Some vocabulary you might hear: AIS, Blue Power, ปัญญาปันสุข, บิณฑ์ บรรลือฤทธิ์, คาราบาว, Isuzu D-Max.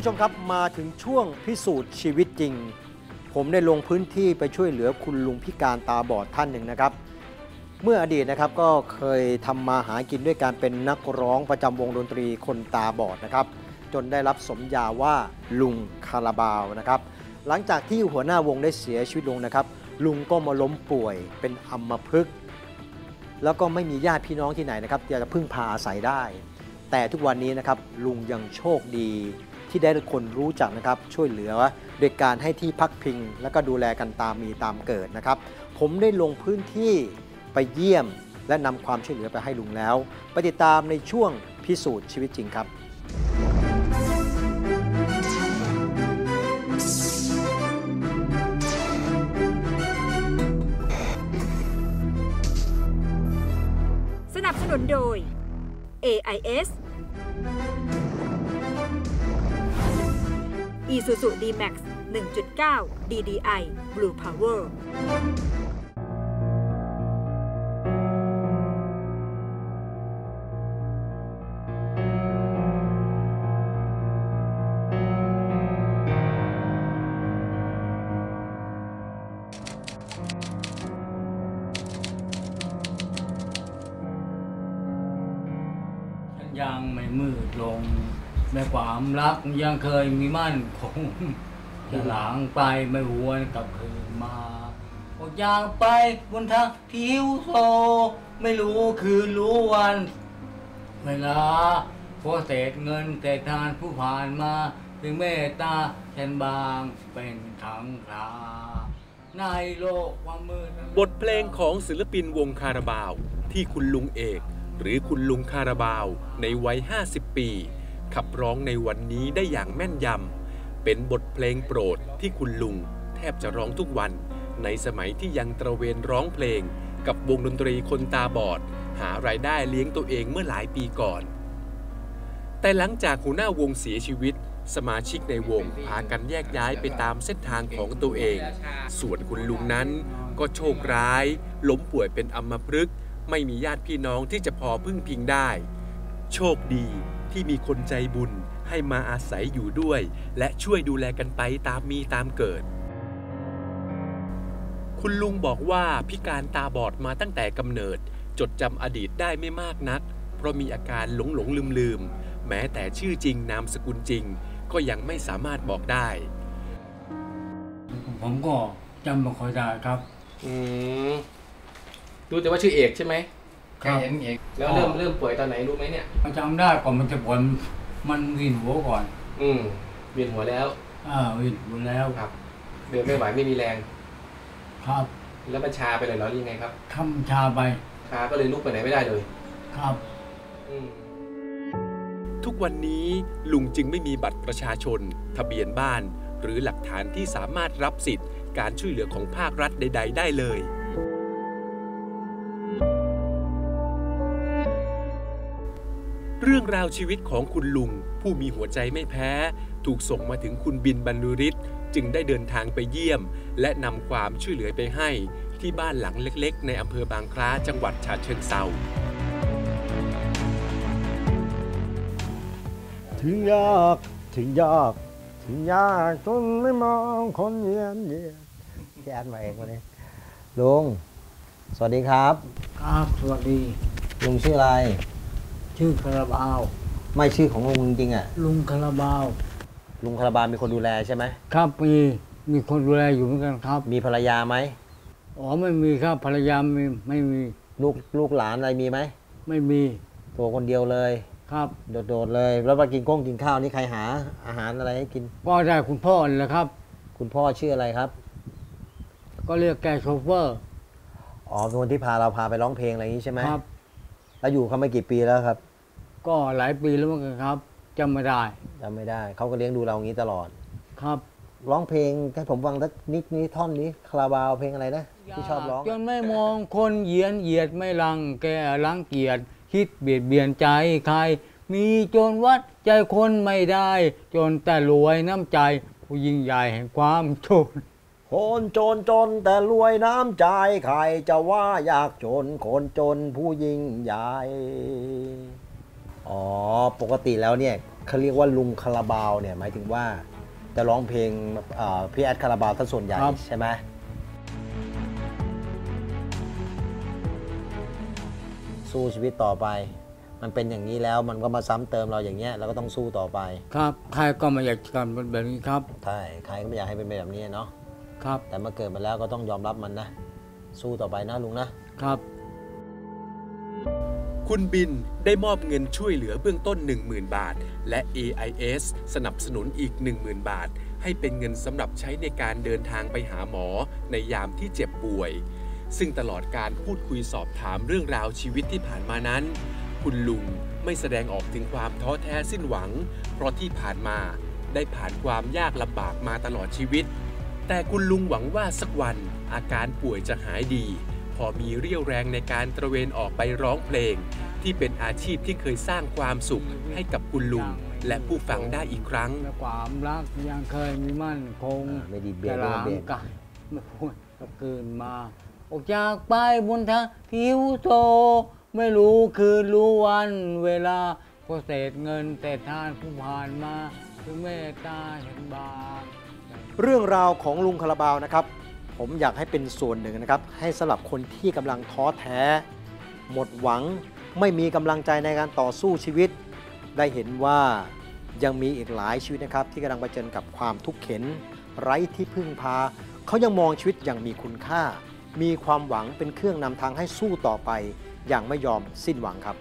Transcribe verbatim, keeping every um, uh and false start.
ผู้ชมครับมาถึงช่วงพิสูจน์ชีวิตจริงผมได้ลงพื้นที่ไปช่วยเหลือคุณลุงพิการตาบอดท่านหนึ่งนะครับเมื่ออดีตนะครับก็เคยทำมาหากินด้วยการเป็นนักร้องประจำวงดนตรีคนตาบอดนะครับจนได้รับสมญาว่าลุงคาราบาวนะครับหลังจากที่หัวหน้าวงได้เสียชีวิตลงนะครับลุงก็มาล้มป่วยเป็นอัมพฤกษ์แล้วก็ไม่มีญาติพี่น้องที่ไหนนะครับที่จะพึ่งพาอาศัยได้แต่ทุกวันนี้นะครับลุงยังโชคดีที่ได้คนรู้จักนะครับช่วยเหลือโดยการให้ที่พักพิงแล้วก็ดูแลกันตามมีตามเกิดนะครับผมได้ลงพื้นที่ไปเยี่ยมและนำความช่วยเหลือไปให้ลุงแล้วไปติดตามในช่วงพิสูจน์ชีวิตจริงครับสนับสนุนโดย เอ ไอ เอส Isuzu D-Max หนึ่งจุดเก้า ดี ดี ไอ Blue Powerยังไม่มืดลงแม้ความรักยังเคยมีมั่นคงจะหลังไปไม่หวนกลับคืนมาออกอย่างไปบนทางที่หิวโซไม่รู้คืนรู้วันเวลาพอเศษเงินแต่ทานผู้ผ่านมาถึงเมตตาแค่บางเป็นครั้งคราในโลกความมืดบทเพลงของศิลปินวงคาราบาวที่คุณลุงเอกหรือคุณลุงคาราบาวในวัยห้าสิบปีขับร้องในวันนี้ได้อย่างแม่นยำเป็นบทเพลงโปรดที่คุณลุงแทบจะร้องทุกวันในสมัยที่ยังตระเวนร้องเพลงกับวงดนตรีคนตาบอดหารายได้เลี้ยงตัวเองเมื่อหลายปีก่อนแต่หลังจากหัวหน้าวงเสียชีวิตสมาชิกในวงพากันแยกย้ายไปตามเส้นทางของตัวเองส่วนคุณลุงนั้นก็โชคร้ายล้มป่วยเป็นอัมพฤกษ์ไม่มีญาติพี่น้องที่จะพอพึ่งพิงได้โชคดีที่มีคนใจบุญให้มาอาศัยอยู่ด้วยและช่วยดูแลกันไปตามมีตามเกิดคุณลุงบอกว่าพิการตาบอดมาตั้งแต่กำเนิดจดจำอดีตได้ไม่มากนักเพราะมีอาการหลงหลงลืมลืมแม้แต่ชื่อจริงนามสกุลจริงก็ยังไม่สามารถบอกได้ผมก็จำไม่ค่อยได้ครับอืมรู้แต่ว่าชื่อเอกใช่ไหมใครเห็นเอกแล้วเริ่มเริ่มป่วยตอนไหนรู้ไหมเนี่ยมันจำได้ก่อนมันจะป่วยมันวีนหัวก่อนอืมวีนหัวแล้วอ่าวีนหัวแล้วครับเดินไม่ไหวไม่มีแรงครับแล้วมันชาไปเลยเหรอหรือไงครับทำชาไปชาก็เลยลุกไปไหนไม่ได้เลยครับอืมทุกวันนี้ลุงจึงไม่มีบัตรประชาชนทะเบียนบ้านหรือหลักฐานที่สามารถรับสิทธิ์การช่วยเหลือของภาครัฐใดๆได้เลยเรื่องราวชีวิตของคุณลุงผู้มีหัวใจไม่แพ้ถูกส่งมาถึงคุณบินบรรลือฤทธิ์จึงได้เดินทางไปเยี่ยมและนำความช่วยเหลือไปให้ที่บ้านหลังเล็กๆในอำเภอบางคล้าจังหวัดฉะเชิงเทราถึงยากถึงยากถึงยากจนไม่มองคนเยี่ยนเยี่ยนแย่มาเองวันนี้ลุงสวัสดีครับครับสวัสดีลุงชื่ออะไรชื่อคาราบาวไม่ชื่อของลุงจริงๆอ่ะลุงคาราบาวลุงคาราบาวมีคนดูแลใช่ไหมครับมีมีคนดูแลอยู่เหมือนกันครับมีภรรยาไหมอ๋อไม่มีครับภรรยาไม่ไม่มีลูกลูกหลานอะไรมีไหมไม่มีตัวคนเดียวเลยครับโดดๆเลยแล้วมากินก้งกินข้าวนี่ใครหาอาหารอะไรให้กินก็ได้คุณพ่อแหละครับคุณพ่อชื่ออะไรครับก็เรียกแกโชเฟอร์อ๋อเป็นคนที่พาเราพาไปร้องเพลงอะไรอย่างนี้ใช่ไหมครับแล้วอยู่เขาไม่กี่ปีแล้วครับก็หลายปีแล้วมั้งครับจำไม่ได้จำไม่ได้เขาก็เลี้ยงดูเราอย่างนี้ตลอดครับร้องเพลงให้ผมฟังสักนิดนี้ท่อนนี้คาราบาวเพลงอะไรนะที่ชอบร้องจนไม่มองคนเหยียดเหยียดไม่รังแกรังเกียจคิดเบียดเบียนใจใครมีจนวัดใจคนไม่ได้จนแต่รวยน้ำใจผู้ยิ่งใหญ่แห่งความจนคนจนจนแต่รวยน้ำใจใครจะว่ายากจนคนจนผู้ยิ่งใหญ่อ๋อปกติแล้วเนี่ย เขาเรียกว่าลุงคาราบาวเนี่ยหมายถึงว่าจะร้องเพลงพี่แอดคาราบาวซะส่วนใหญ่ใช่ไหมสู้ชีวิตต่อไปมันเป็นอย่างนี้แล้วมันก็มาซ้ำเติมเราอย่างเงี้ยเราก็ต้องสู้ต่อไปครับใครก็ไม่อยากกันเป็นแบบนี้ครับใช่ใครก็ไม่อยากให้เป็นแบบนี้เนาะครับแต่มาเกิดมาแล้วก็ต้องยอมรับมันนะสู้ต่อไปนะลุงนะครับคุณบินได้มอบเงินช่วยเหลือเบื้องต้น หนึ่งหมื่น บาทและ เอ ไอ เอส สนับสนุนอีก หนึ่งหมื่น บาทให้เป็นเงินสำหรับใช้ในการเดินทางไปหาหมอในยามที่เจ็บป่วยซึ่งตลอดการพูดคุยสอบถามเรื่องราวชีวิตที่ผ่านมานั้นคุณลุงไม่แสดงออกถึงความท้อแท้สิ้นหวังเพราะที่ผ่านมาได้ผ่านความยากลำบากมาตลอดชีวิตแต่คุณลุงหวังว่าสักวันอาการป่วยจะหายดีพอมีเรี่ยวแรงในการตระเวนออกไปร้องเพลงที่เป็นอาชีพที่เคยสร้างความสุขให้กับคุณลุงและผู้ฟังได้อีกครั้งความรักยังเคยมีมั่นคงแต่หลังกันไม่พูดก็เกินมาออกจากไปบนทางทิวโซไม่รู้คืนรู้วันเวลาก็เศษเงินแต่ทานผู้ผ่านมาคือเมตตาเห็นบาปเรื่องราวของลุงคาราบาวนะครับผมอยากให้เป็นส่วนหนึ่งนะครับให้สำหรับคนที่กำลังท้อแท้หมดหวังไม่มีกำลังใจในการต่อสู้ชีวิตได้เห็นว่ายังมีอีกหลายชีวิตนะครับที่กำลังเผชิญกับความทุกข์เข็นไร้ที่พึ่งพาเขายังมองชีวิตอย่างมีคุณค่ามีความหวังเป็นเครื่องนำทางให้สู้ต่อไปอย่างไม่ยอมสิ้นหวังครับ